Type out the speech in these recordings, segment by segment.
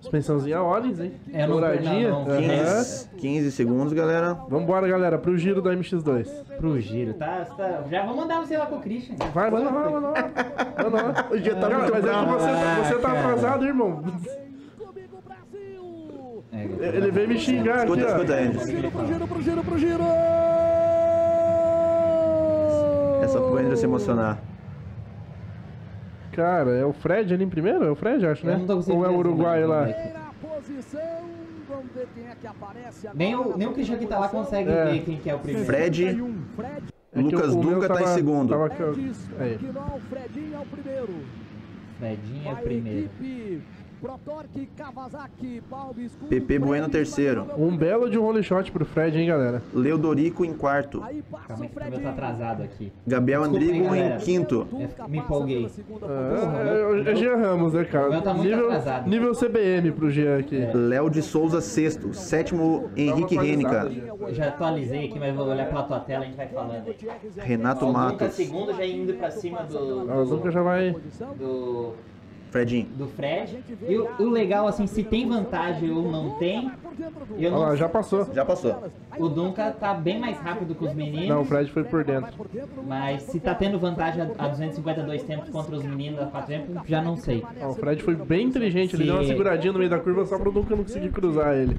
Suspensãozinha Olis, hein? É, douradinha. 15 segundos, galera. Vambora, galera, pro giro da MX2. Pro giro, tá? Já vou mandar você lá com o Cristian. Vai, manda lá, manda lá. O dia tá muito bravo. Mas é que você tá atrasado, irmão. Ele veio me xingar aqui, ó. Pro giro! É só pro Hendrix se emocionar. Cara, é o Fred ali em primeiro? É o Fred, acho, né? Ou é o uruguaio lá? Nem o Cristian que tá lá consegue ver quem que é o primeiro. Fred, Lucas Dunca tá em segundo. Fredinho é o primeiro. PP Bueno terceiro. Um belo de um roll shot pro Fred, hein, galera. Leodorico em quarto. Calma, eu tô atrasado aqui. Gabriel Andrigo em quinto. Me empolguei. É Jean Ramos, né, cara? Tá muito atrasado. Nível CBM pro Jean aqui. Léo de Souza sexto. Sétimo, Henrique Rene, cara. Já atualizei aqui, mas vou olhar pela tua tela e a gente vai falando aí. Renato Matos. Segundo já indo pra cima do... Lucas já vai... Fredinho. Do Fred. E o legal, assim, se tem vantagem ou não tem. Eu não... Olha lá, já passou. O Dunca tá bem mais rápido que os meninos. Não, o Fred foi por dentro. Mas se tá tendo vantagem a 252 tempos contra os meninos a 4 tempos, já não sei. Ah, o Fred foi bem inteligente, ele deu uma seguradinha no meio da curva só pro Dunca não conseguir cruzar ele.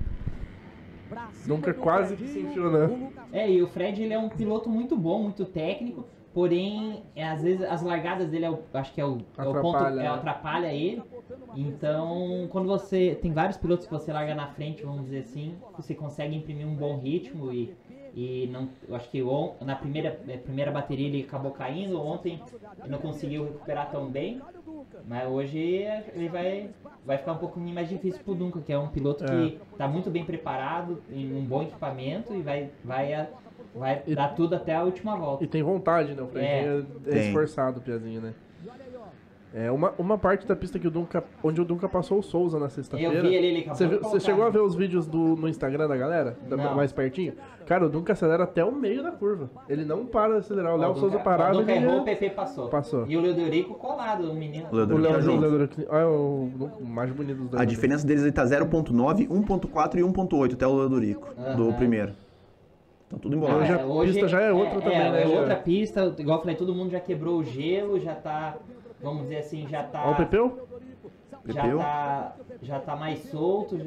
Dunca quase que sentiu, né? É, e o Fred, ele é um piloto muito bom, muito técnico. Porém, às vezes as largadas dele, atrapalha ele. Então, quando você... Tem vários pilotos que você larga na frente, vamos dizer assim. Você consegue imprimir um bom ritmo e não... Eu acho que na primeira bateria ele acabou caindo. Ontem ele não conseguiu recuperar tão bem. Mas hoje ele vai ficar um pouquinho mais difícil pro Dunca, que é um piloto que tá muito bem preparado, em um bom equipamento e vai dar tudo até a última volta. E tem vontade, né? O Fredinho é esforçado, o Piazinho, né? É, uma parte da pista que o Dunca... Onde o Dunca passou o Souza na sexta-feira. Eu vi ele acabou. Você chegou a ver os vídeos no Instagram da galera? Mais pertinho? Cara, o Dunca acelera até o meio da curva. Ele não para de acelerar. O Léo Souza parado... O Dunca errou, o PP passou. E o Leodorico colado, o menino. O Leodorico... Olha o mais bonito dos dois. A diferença deles aí tá 0.9, 1.4 e 1.8, até o Leodorico, do primeiro. Então, tudo embolado. Hoje a pista já é outra também, né? É outra pista, igual eu falei, todo mundo já quebrou o gelo, já tá, vamos dizer assim, já tá... Olha o Pepeu? Já tá mais solto,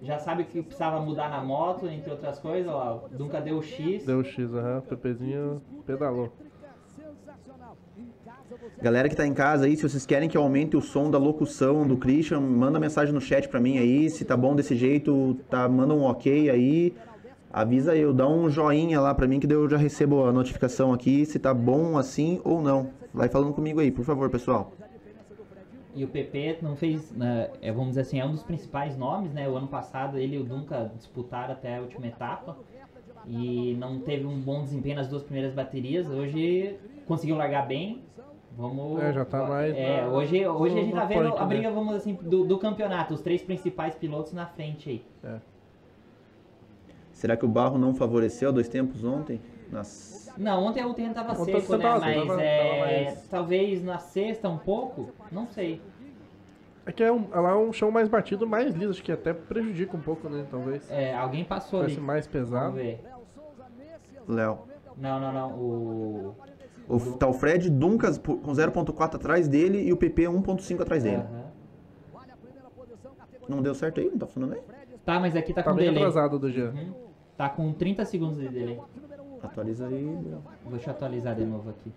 já sabe que precisava mudar na moto, entre outras coisas, ó, o Dunca deu o X. Deu o X, o Pepezinho pedalou. Galera que tá em casa aí, se vocês querem que eu aumente o som da locução do Christian, manda mensagem no chat pra mim aí, se tá bom desse jeito, manda um ok aí. Avisa eu, dá um joinha lá pra mim que daí eu já recebo a notificação aqui se tá bom assim ou não. Vai falando comigo aí, por favor, pessoal. E o PP não fez, vamos dizer assim, é um dos principais nomes, né? O ano passado ele e o Dunca disputaram até a última etapa e não teve um bom desempenho nas duas primeiras baterias. Hoje conseguiu largar bem. Vamos... já tá mais... hoje a gente tá vendo a briga, vamos dizer assim, do campeonato. Os três principais pilotos na frente aí. Será que o barro não favoreceu a 2 tempos ontem? Não, ontem tava seco, né? Talvez na sexta um pouco, não sei. É que lá é um chão mais batido, mais liso, acho que até prejudica um pouco, né? Talvez. É, alguém passou ali. Parece mais pesado. Vamos ver. Léo. Não, tá o Fred Dunca com 0.4 atrás dele e o PP 1.5 atrás dele. Não deu certo aí? Não tá funcionando aí? Tá, mas aqui tá com delay. Tá bem atrasado do Jean. Tá com 30 segundos de delay. Atualiza aí. Deixa eu atualizar de novo aqui.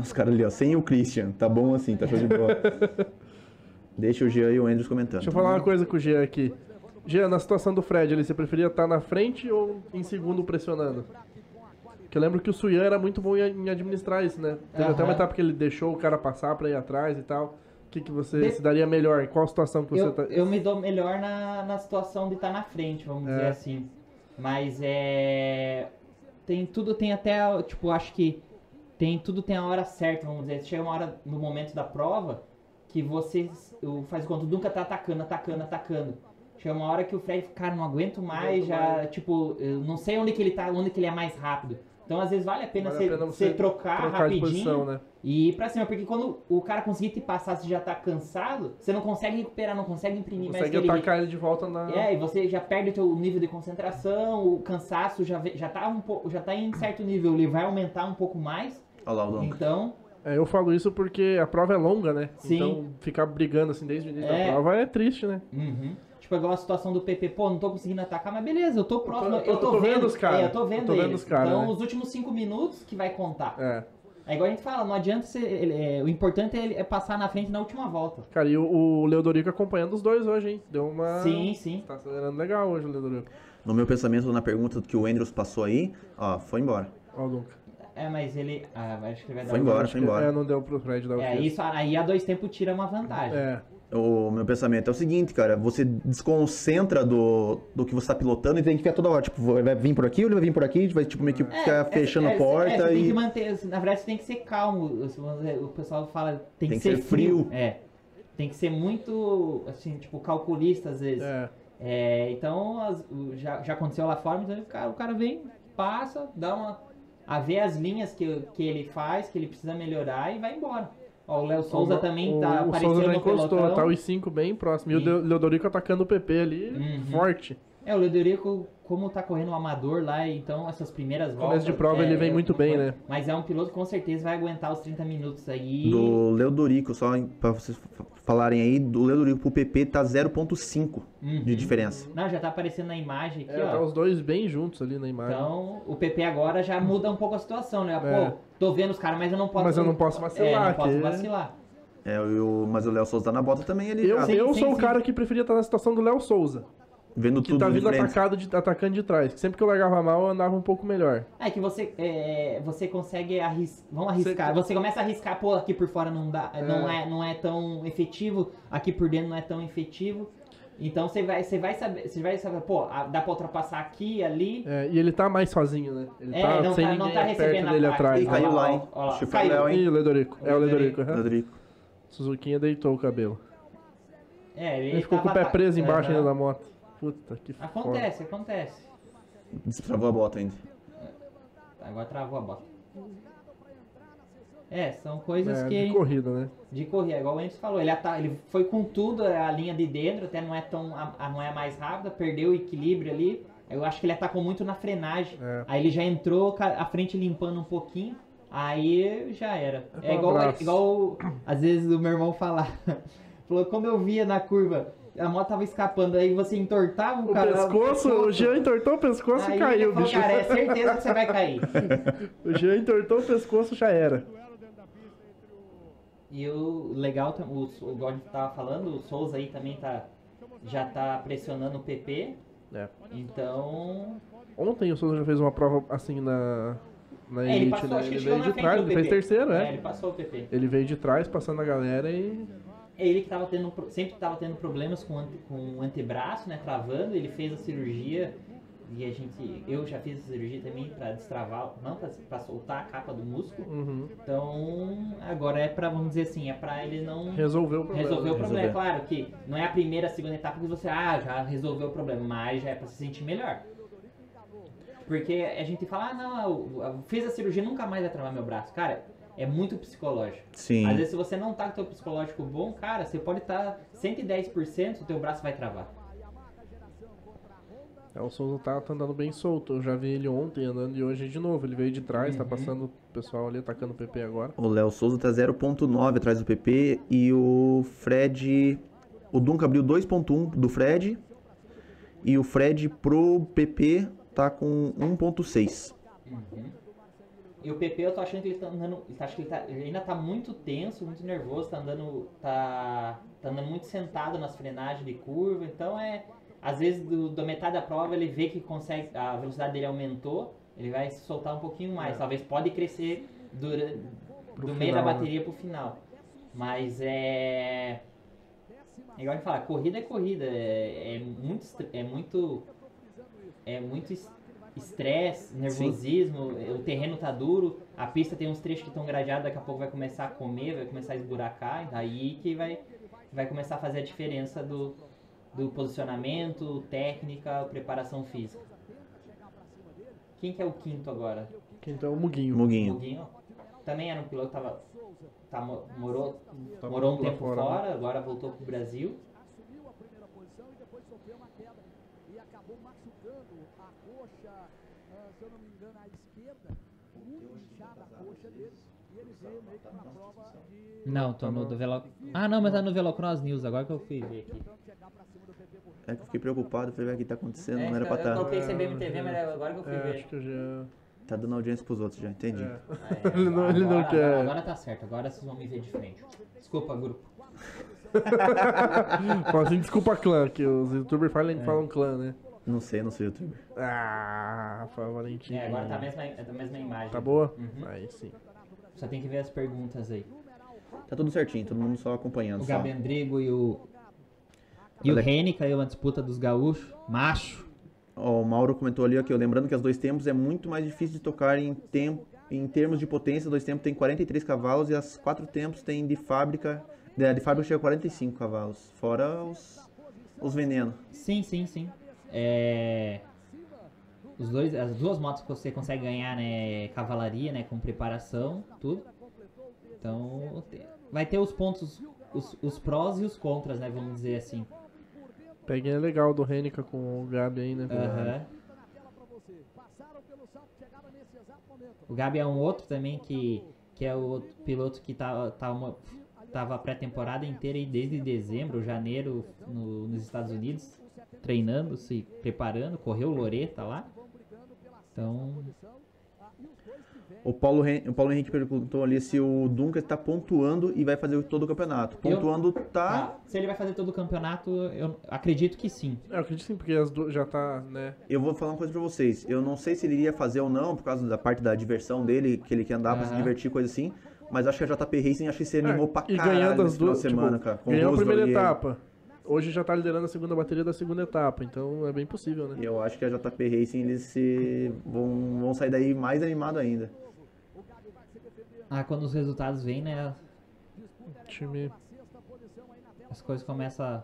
Os caras ali, ó, sem o Christian. Tá bom assim, tá show de bola. Deixa o Jean e o Andrews comentando. Deixa eu falar uma coisa com o Jean aqui. Jean, na situação do Fred ali, você preferia estar na frente ou em segundo pressionando? Porque eu lembro que o Suyan era muito bom em administrar isso, né? Teve até uma etapa que ele deixou o cara passar pra ir atrás e tal. O que você se daria melhor? Qual a situação que você tá... Eu me dou melhor na situação de estar na frente, vamos dizer assim. Mas tem a hora certa, vamos dizer. Chega uma hora no momento da prova que você faz o conto, nunca tá atacando. Chega uma hora que o Fred, cara, não aguento mais. Não sei onde que ele tá, onde que ele é mais rápido. Então, às vezes, vale a pena você trocar rapidinho posição, né? E ir pra cima. Porque quando o cara conseguir te passar, você já tá cansado, você não consegue recuperar, não consegue imprimir mais aquele... Consegue atacar ele de volta na... É, e você já perde o teu nível de concentração, o cansaço já tá em certo nível, ele vai aumentar um pouco mais. Olha lá o Dunca. Então... É, eu falo isso porque a prova é longa, né? Sim. Então, ficar brigando assim desde o início da prova é triste, né? Uhum. Tipo, igual a situação do PP, pô, não tô conseguindo atacar, mas beleza, eu tô próximo, eu tô vendo os caras. É, eu tô vendo os caras. Então, né? Os últimos 5 minutos que vai contar. É. É igual a gente fala, não adianta você... o importante é passar na frente na última volta. Cara, e o Leodorico acompanhando os dois hoje, hein? Deu uma... Sim, sim. Tá acelerando legal hoje o Leodorico. No meu pensamento, na pergunta que o Hendrix passou aí, ó, foi embora. Ó, o Dunca. É, mas ele... Ah, acho que ele vai dar... Foi embora. É, não deu pro Fred dar o peso. Isso aí a 2 tempos tira uma vantagem. É. O meu pensamento é o seguinte, cara. Você desconcentra do que você tá pilotando e tem que ficar toda hora. Tipo, vai vir por aqui ou ele vai vir por aqui? Vai, tipo, meio que ficar fechando a porta você e... Tem que manter... Na verdade, você tem que ser calmo. O pessoal fala... Tem que ser frio. É. Tem que ser muito, assim, tipo, calculista, às vezes. É. É, então, já aconteceu lá fora. Então, o cara vem, passa, dá uma... a ver as linhas que ele faz, que ele precisa melhorar e vai embora. Ó, o Léo Souza também tá aparecendo no pelotão. Tá os 5 bem próximos. E o Leodorico atacando o PP ali, forte. É, o Leodorico, como tá correndo o amador lá, então essas primeiras voltas... Começo de prova ele vem muito bem, né? Mas é um piloto que com certeza vai aguentar os 30 minutos aí. Do Leodorico, só pra vocês falarem aí, do Leodorico pro PP tá 0.5 de diferença. Não, já tá aparecendo na imagem aqui, ó. Tá os dois bem juntos ali na imagem. Então, o PP agora já muda um pouco a situação, né? Pô, tô vendo os caras, mas eu não posso... Mas eu não posso vacilar. É, não posso vacilar. É, mas o Léo Souza tá na bota também. Ele... Eu sou o cara que preferia estar na situação do Léo Souza. Vendo que tudo tá vindo atacando de trás. Sempre que eu largava mal, eu andava um pouco melhor. É que você consegue arriscar. Vamos arriscar. Você começa a arriscar, pô, aqui por fora não dá, não é tão efetivo, aqui por dentro não é tão efetivo. Então você vai saber, pô, dá pra ultrapassar aqui, ali. É, e ele tá mais sozinho, né? Ele tá sem ninguém perto dele atrás. Ele caiu lá, hein? Caiu, hein? Leodorico. É o Leodorico. Suzuquinha deitou o cabelo. É, ele ficou com o pé preso embaixo ainda da moto. Puta, que foda. Acontece. Destravou a bota ainda. Agora travou a bota. É, são coisas que... De corrida, né? De corrida, igual o Enzo falou. Ele foi com tudo, a linha de dentro, até não é mais rápida, perdeu o equilíbrio ali. Eu acho que ele atacou muito na frenagem. É. Aí ele já entrou, a frente limpando um pouquinho. Aí já era. É igual às vezes o meu irmão falar. Falou, quando eu via na curva... A moto tava escapando, aí você entortava o cara. O Jean entortou o pescoço e caiu, bicho. Cara, é certeza que você vai cair. O Jean entortou o pescoço, já era. E o legal, igual a gente tava falando, o Souza aí também já tá pressionando o PP. É. Então... Ontem o Souza já fez uma prova assim na elite, ele passou, né? Ele veio de trás, ele fez terceiro, né? É, ele passou o PP. Ele veio de trás, passando a galera e... Ele que sempre tava tendo problemas com o antebraço, né, travando. Ele fez a cirurgia e eu já fiz a cirurgia também para destravar, para soltar a capa do músculo. Uhum. Então, agora vamos dizer assim, para ele não resolver o problema. É claro que não é a primeira, a segunda etapa que você já resolveu o problema, mas já é para se sentir melhor. Porque a gente fala: "Ah, não, eu fiz a cirurgia, nunca mais vai travar meu braço". Cara, é muito psicológico. Sim. Às vezes, se você não tá com o teu psicológico bom, cara, você pode estar 110%, o teu braço vai travar. O Souza tá andando bem solto. Eu já vi ele ontem andando e hoje de novo. Ele veio de trás, tá passando o pessoal ali, atacando o PP agora. O Léo Souza tá 0.9 atrás do PP e o Fred... O Dunca abriu 2.1 do Fred e o Fred pro PP tá com 1.6. E o PP, eu tô achando que ele tá andando... Ele ainda tá muito tenso, muito nervoso, tá andando muito sentado nas frenagens de curva. Então, às vezes, da metade da prova, ele vê que consegue... A velocidade dele aumentou, ele vai se soltar um pouquinho mais. Talvez pode crescer do meio da bateria pro final. Mas é igual a gente fala, corrida é corrida. É muito estresse, nervosismo, o terreno tá duro, a pista tem uns trechos que estão gradeados, daqui a pouco vai começar a comer, vai começar a esburacar, daí que vai começar a fazer a diferença do posicionamento, técnica, preparação física. Quem que é o quinto agora? Quinto é o Muguinho. Muguinho. Também era um piloto que morou um tempo fora, agora voltou pro Brasil. Assumiu a primeira posição e depois sofreu uma queda e acabou machucando a coxa, se eu não me engano, à esquerda, muito inchada a coxa dele. E ele veio meio que na prova de... Não, tô no do Velocross. Ah, não, mas tá no Velocross News, agora que eu fui ver aqui. É que eu fiquei preocupado, falei, o que tá acontecendo, não era pra estar... Eu coloquei CBM TV, mas agora que eu fui ver. Acho que eu já... Tá dando audiência pros outros já, entendi. É. Ele não quer. Agora tá certo, agora vocês vão me ver de frente. Desculpa, grupo. Assim, desculpa clã, que os youtubers falam clã, né? Não sei, não sou youtuber. Ah, foi Valentim. É, agora tá a mesma imagem. Tá boa? Uhum. Aí sim. Só tem que ver as perguntas aí. Tá tudo certinho, todo mundo só acompanhando. O Gabriel Andrigo e o Rene caiu uma disputa dos gaúchos. Macho. Oh, o Mauro comentou ali, aqui, lembrando que as dois tempos é muito mais difícil de tocar em termos de potência. Dois tempos tem 43 cavalos e as quatro tempos tem de fábrica. De fábrica chega a 45 cavalos, fora os venenos. Sim, sim, sim. É, as duas motos que você consegue ganhar, né, cavalaria, né, com preparação, tudo. Então, vai ter os pontos, os prós e os contras, né, vamos dizer assim. Peguei legal do Henrique com o Gabi aí, né? O Gabi é um outro também que é o outro piloto que tava pré-temporada inteira aí desde dezembro, janeiro, nos Estados Unidos, treinando, se preparando, correu Loreta lá. Então... O Paulo Henrique perguntou ali se o Dunca está pontuando e vai fazer todo o campeonato. Pontuando tá... Se ele vai fazer todo o campeonato, eu acredito que sim. Eu acredito sim, porque as duas já tá, né... Eu vou falar uma coisa pra vocês. Eu não sei se ele iria fazer ou não, por causa da parte da diversão dele, que ele quer andar pra se divertir, coisa assim. Mas acho que a JP Racing, acho que se animou pra caralho ganhando as duas, semana, tipo, cara. Ganhou a primeira etapa. Hoje já tá liderando a segunda bateria da segunda etapa, então é bem possível, né? Eu acho que a JP Racing, eles vão sair daí mais animado ainda. Ah, quando os resultados vêm, né? As coisas começam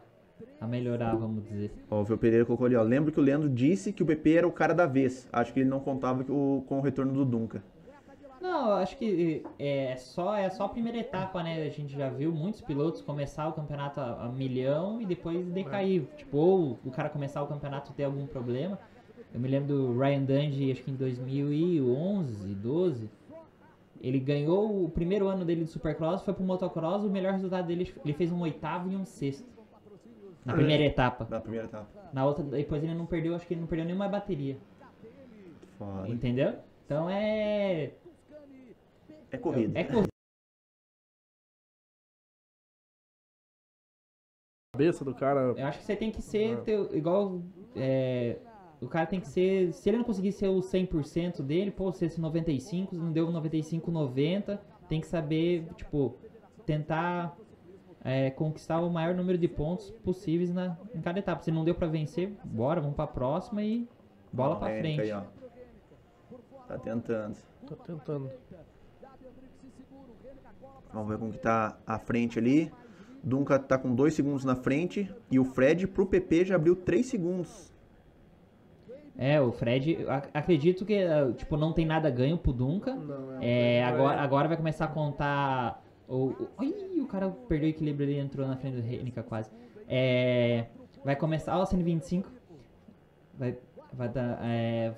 a melhorar, vamos dizer. Ó, o Vio Pereira colocou ali, ó. Lembro que o Leandro disse que o PP era o cara da vez. Acho que ele não contava com o retorno do Dunca. Não, acho que é só a primeira etapa, né? A gente já viu muitos pilotos começar o campeonato a milhão e depois decair. É. Tipo, ou o cara começar o campeonato e ter algum problema. Eu me lembro do Ryan Dungey, acho que em 2011, 12. Ele ganhou o primeiro ano dele de Supercross, foi pro Motocross, o melhor resultado dele, ele fez um oitavo e um sexto. Na primeira etapa. Na primeira etapa. Na outra, depois ele não perdeu, acho que ele não perdeu nenhuma bateria. Foda. Entendeu? Então é... É corrida. É corrida. Cabeça do cara. Eu acho que você tem que ser igual. É, o cara tem que ser. Se ele não conseguir ser o 100% dele, pô, se esse 95, não deu 95, 90, tem que saber, tipo, tentar conquistar o maior número de pontos possíveis em cada etapa. Se não deu pra vencer, bora, vamos pra próxima e bola pra frente. Aí, ó. Tá tentando. Tá tentando. Vamos ver como que tá a frente ali. Dunca tá com 2 segundos na frente. E o Fred pro PP já abriu 3 segundos. É, o Fred... Acredito que tipo, não tem nada ganho pro Dunca. Não, agora vai começar a contar... Ih, o cara perdeu o equilíbrio ali, entrou na frente do Renica quase. Vai começar... Ó, 125.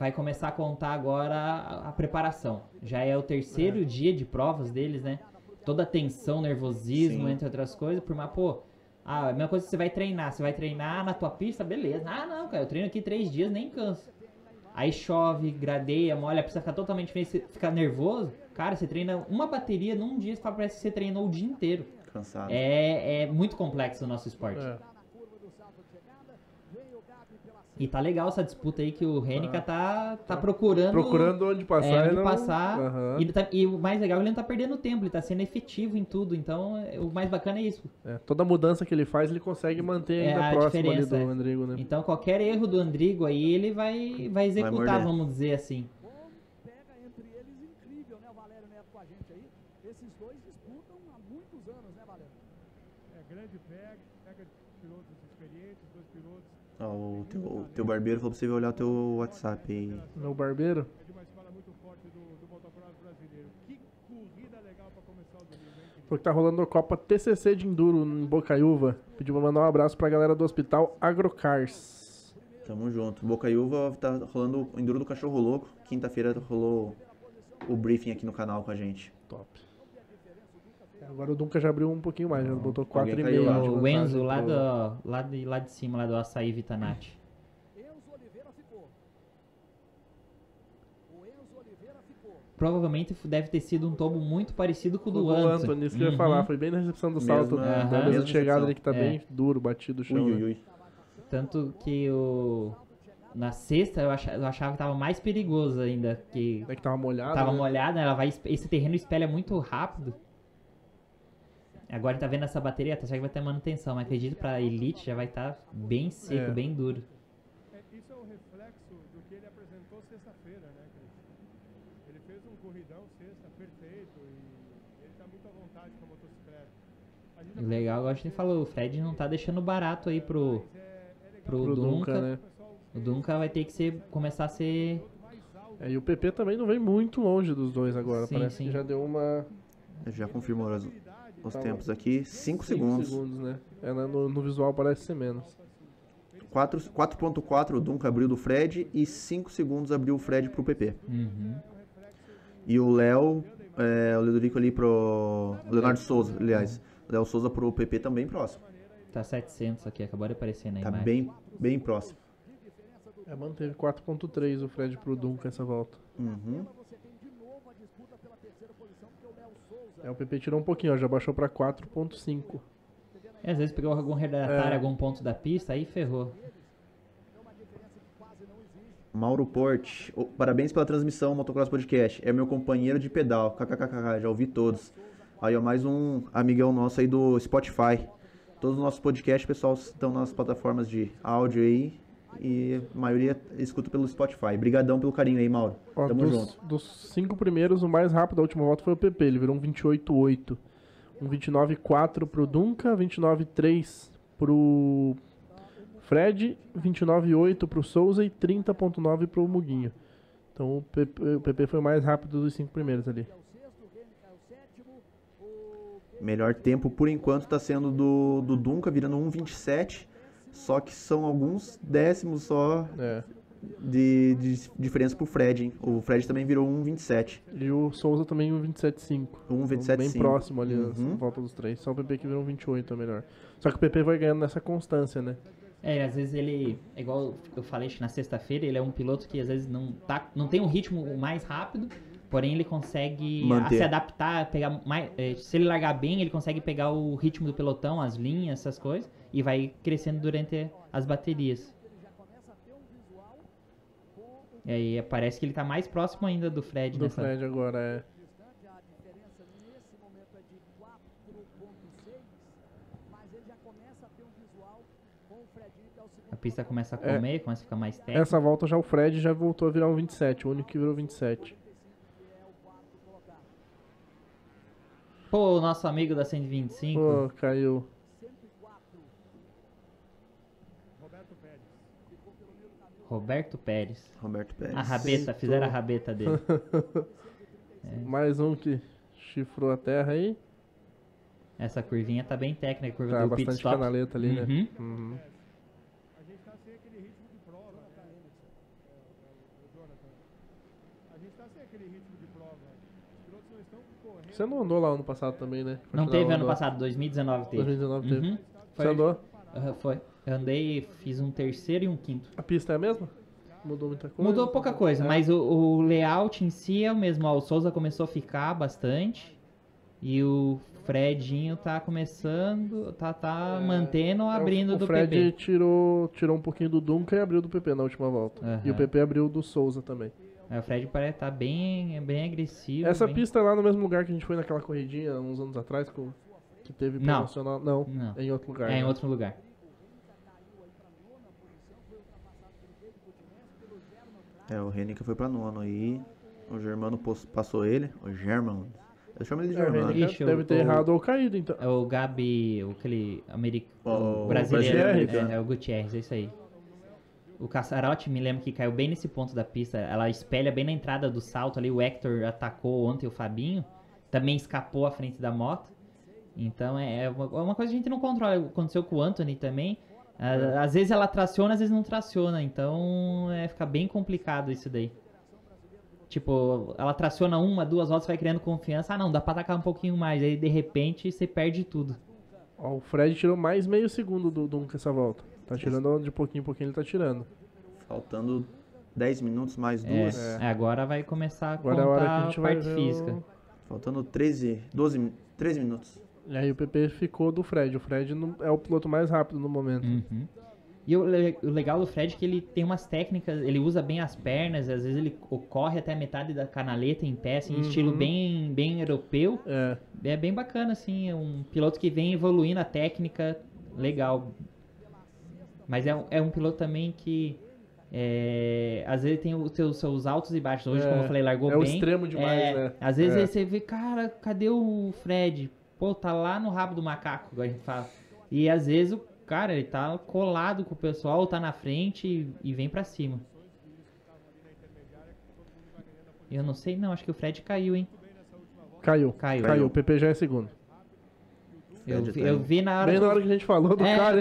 Vai começar a contar agora a preparação. Já é o terceiro dia de provas deles, né? Toda a tensão, nervosismo, sim, entre outras coisas, por mais, pô, a mesma coisa que você vai treinar. Você vai treinar na tua pista, beleza. Ah, não, cara, eu treino aqui 3 dias, nem canso. Aí chove, gradeia, molha, precisa ficar totalmente diferente, ficar nervoso. Cara, você treina uma bateria num dia, parece que você treinou o dia inteiro. Cansado. É muito complexo o nosso esporte. É. E tá legal essa disputa aí que o Renica tá procurando... Procurando onde passar. Onde passar. Uhum. E o mais legal, ele não tá perdendo tempo, ele tá sendo efetivo em tudo. Então, o mais bacana é isso. É, toda mudança que ele faz, ele consegue manter ainda a próxima ali do Andrigo, né? Então, qualquer erro do Andrigo aí, ele vai executar, vamos dizer assim. O teu barbeiro falou pra você olhar o teu WhatsApp aí. Meu barbeiro? brasileiro. Que corrida legal para começar o domingo, hein? Porque tá rolando a Copa TCC de Enduro em Bocaiúva. Pediu pra mandar um abraço pra galera do Hospital Agrocars. Tamo junto. Bocaiúva tá rolando o Enduro do Cachorro Louco. Quinta-feira rolou o briefing aqui no canal com a gente. Top. Agora o Dunca já abriu um pouquinho mais, já botou 4,5. Tá o Enzo lá de cima, lá do Açaí Vitanati. Provavelmente deve ter sido um tombo muito parecido com o do Anthony. Isso que eu ia falar, foi bem na recepção do salto, da mesa de chegada ali que tá bem duro, batido o chão. Tanto que na sexta eu achava que tava mais perigoso ainda. É que tava molhado. Tava molhado, né? Esse terreno espelha muito rápido. Agora tá vendo essa bateria, tá achando que vai ter manutenção, mas acredito pra Elite já vai estar bem seco, bem duro. Isso é o reflexo do que ele apresentou sexta-feira, né, Cristian? Ele fez um corridão sexta, perfeito, e ele tá muito à vontade com a motocicleta. Legal, eu acho que ele falou, o Fred não tá deixando barato aí pro Dunca, né? O Dunca vai ter que começar a ser... e o PP também não vem muito longe dos dois agora, parece que já deu uma... Já confirmou os tempos aqui, 5 segundos. 5 segundos, né? No visual parece ser menos. 4.4 o Dunca abriu do Fred e 5 segundos abriu o Fred pro PP. E o Léo, o Leodorico ali pro... Leonardo Souza, aliás. Léo Souza pro PP também próximo. Tá 700 aqui, acabou de aparecer na imagem. Tá bem próximo. Manteve 4.3 o Fred pro Dunca essa volta. O PP tirou um pouquinho, ó, já baixou pra 4.5. Às vezes pegou algum redatário, algum ponto da pista, aí ferrou. Mauro Porte, parabéns pela transmissão, Motocross Podcast. É meu companheiro de pedal, kkkk, já ouvi todos. Aí, ó, mais um amigão nosso aí do Spotify. Todos os nossos podcasts, pessoal, estão nas plataformas de áudio aí. E a maioria escuta pelo Spotify. Obrigadão pelo carinho aí, Mauro. Ó, tamo junto. Dos 5 primeiros, o mais rápido da última volta foi o PP. Ele virou um 28.8. Um 29.4 pro Dunca, 29.3 pro Fred, 29.8 pro Souza e 30.9 pro Muguinho. Então o PP foi o mais rápido dos 5 primeiros ali. Melhor tempo por enquanto tá sendo do Dunca, virando 1.27. Só que são alguns décimos só de diferença pro Fred, hein? O Fred também virou 1,27. E o Souza também 1,27,5. 1,27,5. Então, bem próximo ali, na volta dos três. Só o PP que virou 1,28 é melhor. Só que o PP vai ganhando nessa constância, né? Às vezes ele, igual eu falei na sexta-feira, ele é um piloto que às vezes não tem um ritmo mais rápido, porém ele consegue se adaptar, pegar mais, se ele largar bem, ele consegue pegar o ritmo do pelotão, as linhas, essas coisas. E vai crescendo durante as baterias. E aí parece que ele tá mais próximo ainda do Fred. Fred agora, A pista começa a comer, começa a ficar mais técnica. Essa volta já o Fred já voltou a virar um 27, o único que virou 27. Pô, o nosso amigo da 125. Pô, caiu. Roberto Pérez. A rabeta, fizeram a rabeta dele. Mais um que chifrou a terra aí. Essa curvinha tá bem técnica, curva do pit stop. Tá bastante canaleta ali, né? A gente tá sem aquele ritmo de prova, Jonathan. A gente tá sem aquele ritmo de prova. Os pilotos não estão correndo. Você não andou lá ano passado também, né? Não teve ano passado, 2019 teve. 2019 teve. Você andou? Foi. Eu andei, fiz um terceiro e um quinto. A pista é a mesma? Mudou muita coisa? Mudou pouca coisa, mas o layout em si é o mesmo. O Souza começou a ficar bastante. E o Fredinho tá começando, tá mantendo ou abrindo do PP. O Fred tirou um pouquinho do Dunca e abriu do PP na última volta. E o PP abriu do Souza também. O Fred parece tá bem agressivo. Essa pista é lá no mesmo lugar que a gente foi naquela corridinha uns anos atrás, que teve promocional. Não, é em outro lugar. É em outro lugar. O Rene que foi pra nono aí. O Germano passou ele. O Germano. Eu chamo ele de Germano. Deve ter errado ou caído, então. É o Gabi, aquele americano. O brasileiro. É o Gutierrez, é isso aí. O Cassarotti, me lembro que caiu bem nesse ponto da pista. Ela espelha bem na entrada do salto ali. O Héctor atacou ontem o Fabinho. Também escapou à frente da moto. Então é uma coisa que a gente não controla. Aconteceu com o Anthony também. Às vezes ela traciona, às vezes não traciona. Então fica bem complicado isso daí. Tipo, ela traciona uma, duas voltas, vai criando confiança. Ah, não, dá pra atacar um pouquinho mais. Aí, de repente, você perde tudo. Ó, o Fred tirou mais meio segundo do Dunca essa volta. Tá tirando de pouquinho em pouquinho, ele tá tirando. Faltando 10 minutos, mais duas. Agora vai começar a contar a hora que a parte física. Faltando 13 minutos. E aí o PP ficou do Fred. O Fred é o piloto mais rápido no momento. Uhum. E o legal do Fred é que ele tem umas técnicas, ele usa bem as pernas, às vezes ele corre até a metade da canaleta em pé, assim, estilo bem europeu. É bem bacana, assim, é um piloto que vem evoluindo a técnica, legal. Mas é um piloto também que, às vezes tem os seus altos e baixos. Hoje, como eu falei, largou bem. É o extremo demais, né? Às vezes aí você vê, cara, cadê o Fred? Pô, tá lá no rabo do macaco, igual a gente fala. E às vezes cara, ele tá colado com o pessoal, tá na frente e vem pra cima. Eu não sei, não. Acho que o Fred caiu, hein? Caiu. O PP já é segundo. Eu vi na hora... Bem na hora que a gente falou do cara,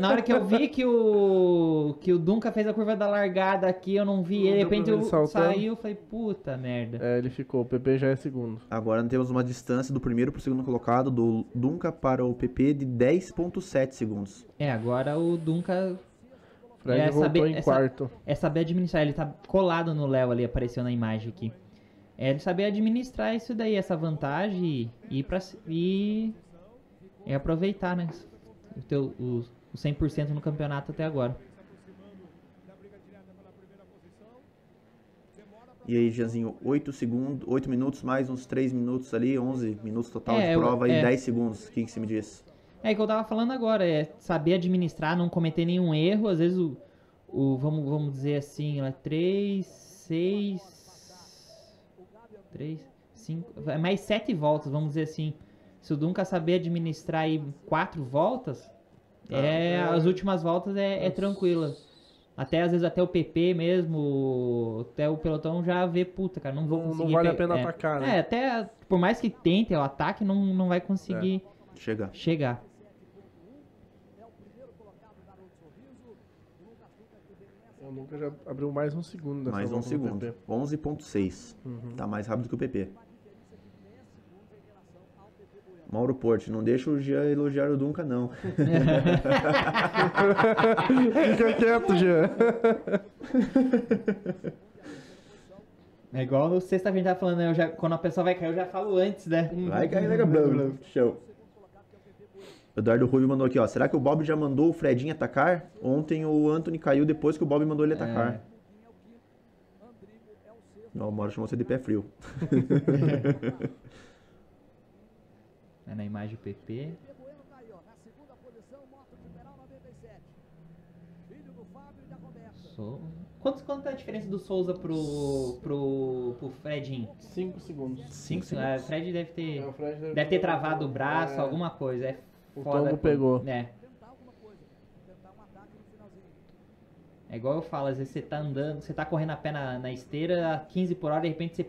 na hora que eu vi que o Dunca fez a curva da largada aqui, eu não vi ele. De repente eu saiu, falei, puta merda. Ele ficou. O PP já é segundo. Agora temos uma distância do primeiro pro segundo colocado, do Dunca para o PP, de 10,7 segundos. Agora o Dunca... Fred voltou em quarto. É saber administrar. Ele tá colado no Léo ali, apareceu na imagem aqui. É saber administrar isso daí, essa vantagem, e aproveitar, né, o 100% no campeonato até agora. E aí, Jeanzinho, 8 minutos, mais uns 3 minutos ali, 11 minutos total de prova e 10 segundos. O que você me diz? É o que eu tava falando agora, é saber administrar, não cometer nenhum erro. Às vezes, vamos dizer assim, 3, 5, mais 7 voltas, vamos dizer assim. Se o Dunca saber administrar aí 4 voltas, as últimas voltas é tranquila. Até, às vezes, até o PP mesmo, até o pelotão já vê, puta, cara, não vou conseguir. Não vale a pena atacar, né? Até, por mais que tente o ataque, não vai conseguir chegar. O Dunca já abriu mais um segundo. Mais um segundo. 11,6. Tá mais rápido que o PP. Mauro Porte, não deixa o Jean elogiar o Dunca, não. Fica quieto, Jean. É igual no sexta-feira a gente tá falando, né? Quando a pessoa vai cair, eu já falo antes, né? Vai cair, né, Gabriel? Show. Eduardo Rubio mandou aqui, ó. Será que o Bob já mandou o Fredinho atacar? Ontem o Anthony caiu depois que o Bob mandou ele atacar. Não, o Mauro chamou você de pé frio. É na imagem do PP. Quanto é a diferença do Souza pro Fredinho? 5 segundos. 5 segundos. O Fred deve ter travado o braço, alguma coisa. O tombo pegou. É igual eu falo, às vezes você tá andando, você tá correndo a pé na esteira, a 15 por hora, de repente você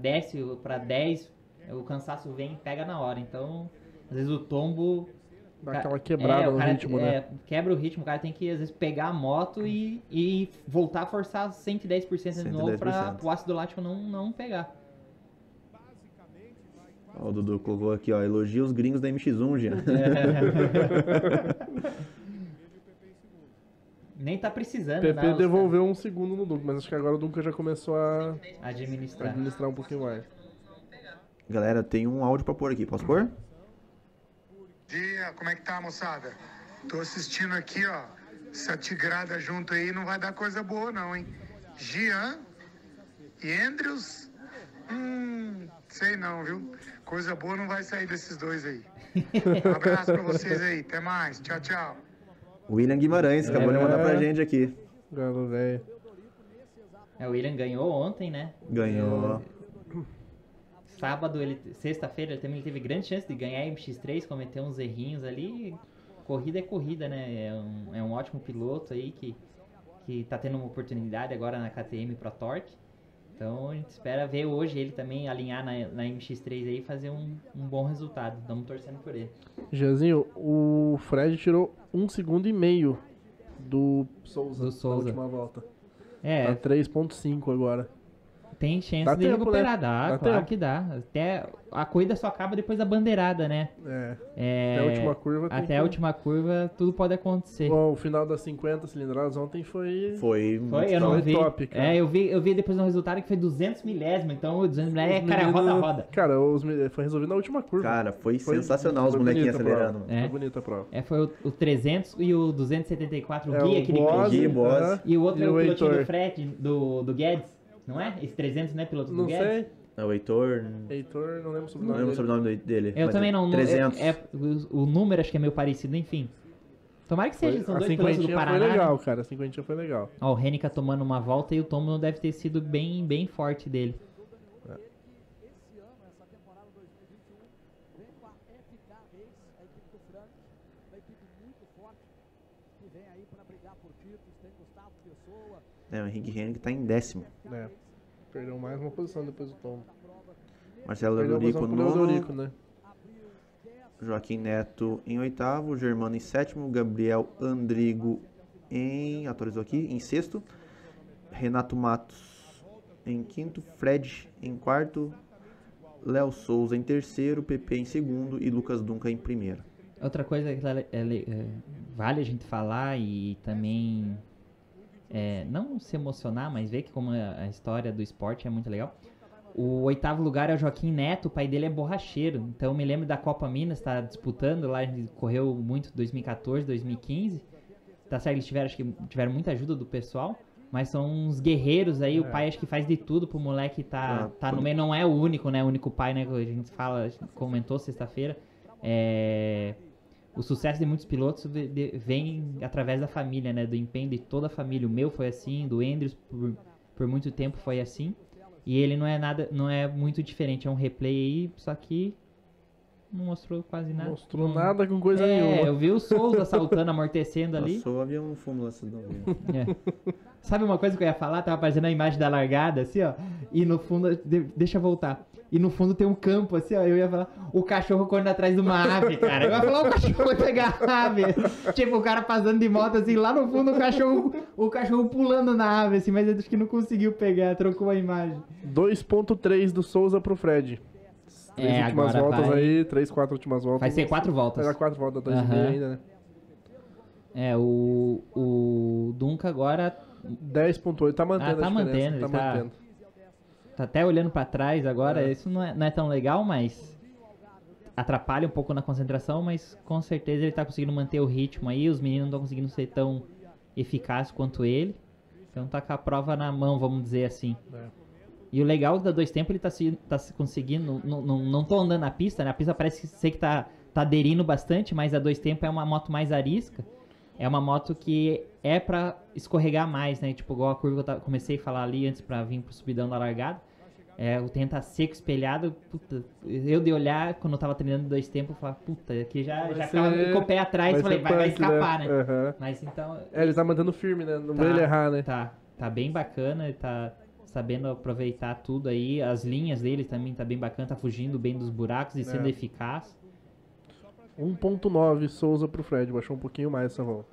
desce pra 10, o cansaço vem e pega na hora. Então, às vezes o tombo... Dá aquela quebrada no ritmo, né? Quebra o ritmo, o cara tem que, às vezes, pegar a moto e voltar a forçar 110% de novo pra o ácido lático não pegar. Ó, o Dudu colocou aqui, ó, elogia os gringos da MX1, Jean. Nem tá precisando. O PP devolveu um segundo no Dunca, mas acho que agora o Dunca já começou a administrar um pouquinho mais. Galera, tem um áudio pra pôr aqui, posso pôr? Bom dia, como é que tá, moçada? Tô assistindo aqui, ó, essa tigrada junto aí, não vai dar coisa boa não, hein? Jean e Hendrix, sei não, viu? Coisa boa não vai sair desses dois aí. Um abraço pra vocês aí, até mais, tchau, tchau. William Guimarães, acabou de mandar pra gente aqui. Vamos ver. O William ganhou ontem, né? Ganhou. Sexta-feira ele teve grande chance de ganhar MX3, cometeu uns errinhos ali, corrida é corrida, né? É um ótimo piloto aí que tá tendo uma oportunidade agora na KTM Pro Torque. Então a gente espera ver hoje ele também alinhar na MX3 aí e fazer um bom resultado. Estamos torcendo por ele. Jeanzinho, o Fred tirou 1,5 segundos do Souza. Na última volta. É. Tá 3,5 agora. Tem chance dá de tempo, recuperar, né? Dá claro tempo. Que dá. Até a corrida só acaba depois da bandeirada, né? É. Até a última curva. Tudo pode acontecer. Bom, o final das 50 cilindradas ontem foi eu não vi. Top, cara. É, eu vi depois um resultado que foi 200 milésimo. Então, 200 milésimo, cara, roda. Cara, foi resolvido na última curva. Cara, foi sensacional os molequinhos acelerando. Foi bonita a prova. É, foi o 300 e o 274, o Gui, aquele Boss. E o outro é o pilotinho do Fred, do Guedes. Não é? Esse 300, né, piloto do Guedes? Não sei. É o Heitor. Heitor, não lembro o sobrenome dele. Eu também não. 300. O número acho que é meio parecido, enfim. Tomara que seja, são dois pilotos do Paraná. Foi legal, cara. A cinquentinha foi legal. Ó, o Renica tomando uma volta e o Tomo deve ter sido bem, bem forte dele. É. O Henrique Rene que tá em 10º. É. Perdeu mais uma posição depois do Tom. Marcelo Leodorico no 9º, né? Joaquim Neto em 8º, Germano em 7º, Gabriel Andrigo em 6º, Renato Matos em 5º, Fred em 4º, Léo Souza em 3º, PP em 2º e Lucas Dunca em 1º. Outra coisa que vale a gente falar e também... não se emocionar, mas ver que como a história do esporte é muito legal. O 8º lugar é o Joaquim Neto, o pai dele é borracheiro. Então eu me lembro da Copa Minas, tá disputando lá, a gente correu muito 2014, 2015. Tá certo, eles tiveram muita ajuda do pessoal, mas são uns guerreiros aí, o pai acho que faz de tudo pro moleque tá no meio, não é o único, né? O único pai, né? A gente fala, a gente comentou sexta-feira. O sucesso de muitos pilotos vem através da família, né? Do empenho de toda a família. O meu foi assim, do Hendrix por muito tempo foi assim. E ele não é muito diferente. É um replay aí, só que não mostrou quase nada. Mostrou nada com coisa nenhuma. Eu vi o Souza saltando, amortecendo ali. Passou o avião, fomos lá, se não é. Sabe uma coisa que eu ia falar? Tava aparecendo a imagem da largada, assim, ó. E no fundo, deixa eu voltar. E no fundo tem um campo, assim, ó. Eu ia falar, o cachorro correndo atrás de uma ave, cara. Eu ia falar, o cachorro vai pegar a ave. Tipo, o cara passando de moto, assim, lá no fundo, o cachorro pulando na ave, assim. Mas eu acho que não conseguiu pegar, trocou a imagem. 2,3 do Souza pro Fred. 3, 4 últimas voltas. Vai ser 4 voltas. Vai dar 4 voltas, 2,5 ainda, né? O Dunca agora... 10,8, tá mantendo a diferença. Tá mantendo. Tá até olhando pra trás agora, isso não é tão legal, mas atrapalha um pouco na concentração, mas com certeza ele tá conseguindo manter o ritmo aí, os meninos não estão conseguindo ser tão eficazes quanto ele, então tá com a prova na mão, vamos dizer assim. E o legal é que dá 2 tempos ele tá conseguindo, não tô andando na pista, né? A pista parece ser que tá aderindo bastante, mas a 2 tempos é uma moto mais arisca. É uma moto que é pra escorregar mais, né? Tipo, igual a curva que eu comecei a falar ali antes pra vir pro subidão da largada. O tenta seco, espelhado. Puta, eu de olhar, quando eu tava treinando 2 tempos, eu falava, puta, aqui já ficava com o pé atrás. Eu falei, vai escapar, né? Mas então... ele tá mantendo firme, né? Não vai ele errar, né? Tá bem bacana, ele tá sabendo aproveitar tudo aí. As linhas dele também tá bem bacana, tá fugindo bem dos buracos e sendo eficaz. 1,9 Souza pro Fred, baixou um pouquinho mais essa volta.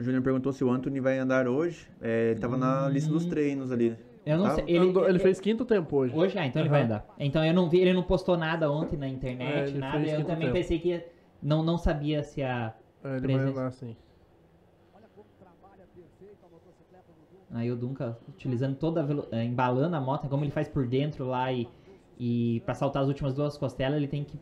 O Júnior perguntou se o Anthony vai andar hoje. Ele tava na lista dos treinos ali. Eu não sei. Ele fez 5º tempo hoje. Hoje? Então ele vai andar. Então eu não vi, ele não postou nada ontem na internet, nada. Eu também pensei que ia, não sabia se a. Ele vai andar sim. Aí o Dunca utilizando embalando a moto, como ele faz por dentro lá e pra saltar as últimas 2 costelas, ele tem que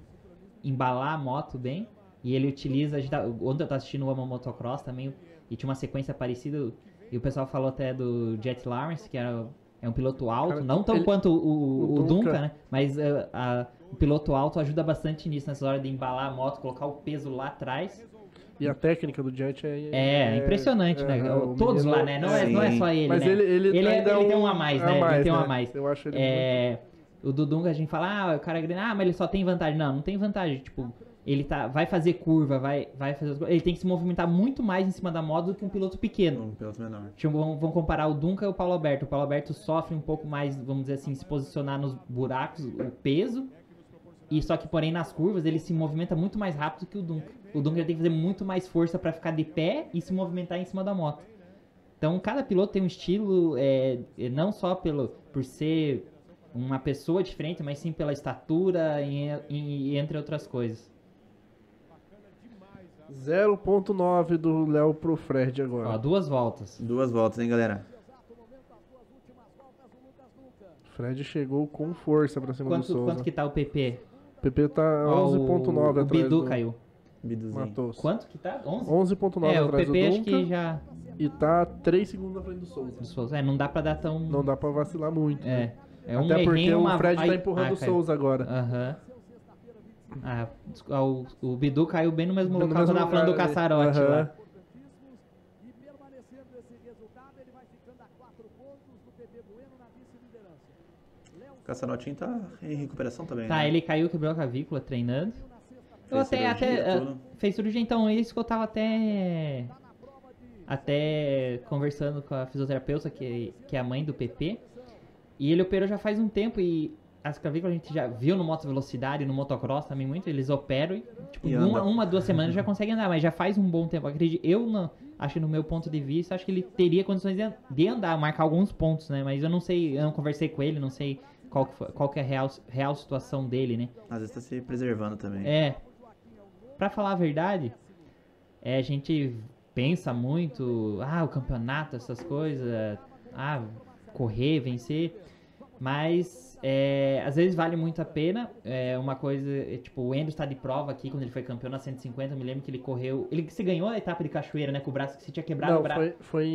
embalar a moto bem, e ele utiliza, ontem eu tava assistindo uma Motocross também, e tinha uma sequência parecida, e o pessoal falou até do Jet Lawrence, que é um piloto alto, quanto o Dunca, né, mas o piloto alto ajuda bastante nisso, nessa hora de embalar a moto, colocar o peso lá atrás. E a técnica do Jet é impressionante, né? Todos lá, né? Não é só ele, mas né? Ele tem um a mais, né? Ele tem um a mais. Eu acho ele muito... O do Dunga a gente fala, ah, o cara grande, ah, mas ele só tem vantagem. Não, não tem vantagem. Tipo, ele tá, vai fazer curva, vai fazer as coisas. Ele tem que se movimentar muito mais em cima da moto do que um piloto pequeno. Um piloto menor. Tipo, vamos comparar o Dunca e o Paulo Alberto. O Paulo Alberto sofre um pouco mais, vamos dizer assim, se posicionar nos buracos, o peso. E só que, porém, nas curvas, ele se movimenta muito mais rápido que o Dunca. O Dunca tem que fazer muito mais força pra ficar de pé e se movimentar em cima da moto. Então, cada piloto tem um estilo, não só por ser uma pessoa diferente, mas sim pela estatura e entre outras coisas. 0.9 do Léo pro Fred agora. Ó, duas voltas. Duas voltas, hein, galera? Fred chegou com força pra cima do Souza. Quanto que tá o PP? O PP tá 11.9 atrás. O Bidu caiu. Biduzinho. Matou. Quanto que tá? 11? 11.9 atrás do Dunca. É, o PP acho que já... E tá 3 segundos na frente do Souza. Não dá pra dar tão... Não dá pra vacilar muito, né? Até porque o Fred tá empurrando o Souza agora. Aham. O Bidu caiu bem no mesmo local que eu tava falando do Cassarotti lá. E permanecendo esse resultado, ele vai ficando a 4 pontos do PP Bueno na vice-liderança. O Cassarotti tá em recuperação também. Tá, né? Ele caiu, quebrou a clavícula treinando. Eu até fez cirurgia, então isso que eu tava até conversando com a fisioterapeuta, que é a mãe do PP, e ele operou já faz um tempo, e as clavículas a gente já viu no moto velocidade, no motocross também muito, eles operam e tipo, duas semanas já consegue andar, mas já faz um bom tempo, acredito, acho que no meu ponto de vista, acho que ele teria condições de andar, marcar alguns pontos, né, mas eu não sei, eu não conversei com ele, não sei qual que é a real situação dele, né. Às vezes tá se preservando também. Pra falar a verdade, a gente pensa muito, o campeonato, essas coisas, correr, vencer, mas às vezes vale muito a pena. Uma coisa, tipo, o Enzo está de prova aqui, quando ele foi campeão na 150, eu me lembro que ele correu, ele se ganhou a etapa de Cachoeira, né, com o braço que se tinha quebrado. Não, o braço. Foi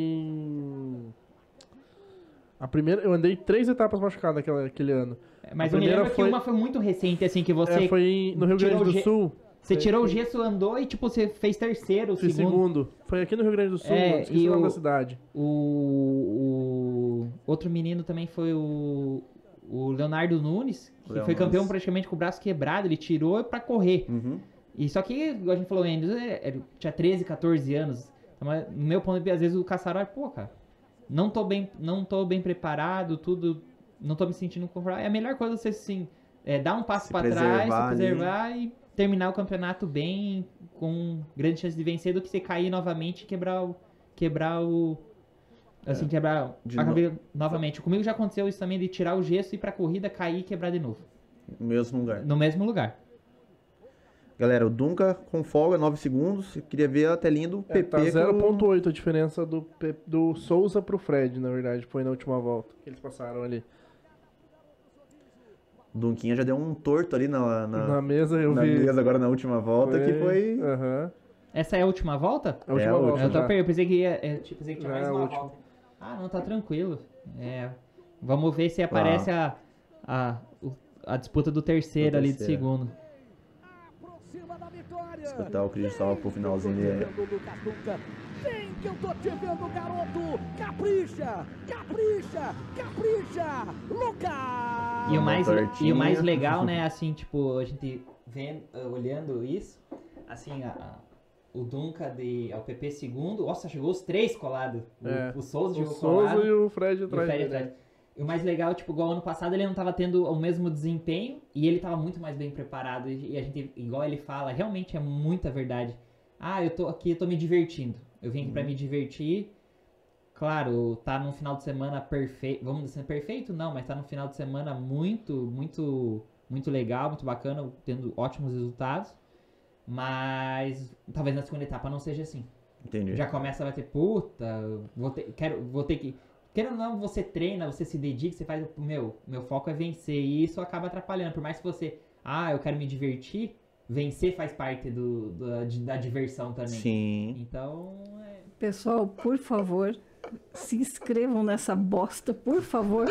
a primeira, eu andei 3 etapas machucado naquele ano. Mas eu me lembro que uma foi muito recente, assim, que você... foi no Rio Grande do Sul. Você tirou o gesso, andou e, tipo, você fez terceiro, segundo. Foi aqui no Rio Grande do Sul, esqueci o nome da cidade. O outro menino também foi o Leonardo Nunes, que foi campeão praticamente com o braço quebrado, ele tirou pra correr. Uhum. E só que, igual a gente falou, ele tinha 13, 14 anos. Mas, no meu ponto de vista, às vezes o Cassarotti, pô, cara, não tô bem preparado, tudo, não tô me sentindo confortável. É a melhor coisa você, assim, dar um passo pra trás, se preservar e... terminar o campeonato bem, com grande chance de vencer, do que você cair novamente e quebrar novamente. Comigo já aconteceu isso também, de tirar o gesso, ir pra corrida, cair e quebrar de novo. No mesmo lugar. No mesmo lugar. Galera, o Dunca com folga, 9 segundos. Eu queria ver a telinha do PP. Tá 0.8 a diferença do Souza pro Fred, na verdade, foi na última volta que eles passaram ali. Dunquinha já deu um torto ali na mesa, mesa agora na última volta, que foi... Uhum. Essa é a última volta? A última volta. Eu pensei que tinha mais uma volta. Não, tá tranquilo. Vamos ver se aparece a disputa do terceiro ali, do segundo. Escutar o Cristian pro finalzinho dele. Vem que eu tô te vendo, garoto! Capricha! Capricha! Capricha! Lucas! E o mais legal, né, assim, tipo, a gente olhando isso, assim, o Dunca ao PP segundo, nossa, chegou os 3 colados. O Souza chegou colado. O Souza e o Fred atrás. E o mais legal, tipo, igual ano passado, ele não tava tendo o mesmo desempenho e ele tava muito mais bem preparado. E a gente, igual ele fala, realmente é muita verdade. Eu tô aqui, eu tô me divertindo. Eu vim aqui pra me divertir. Claro, tá num final de semana perfeito. Vamos dizer perfeito? Não, mas tá num final de semana muito, muito, muito legal, muito bacana, tendo ótimos resultados. Mas talvez na segunda etapa não seja assim. Entendi. Já começa a bater puta. Querendo ou não, você treina, você se dedica, você faz... Meu foco é vencer, e isso acaba atrapalhando. Por mais que você... eu quero me divertir, vencer faz parte da diversão também. Sim. Então... Pessoal, por favor, se inscrevam nessa bosta, por favor.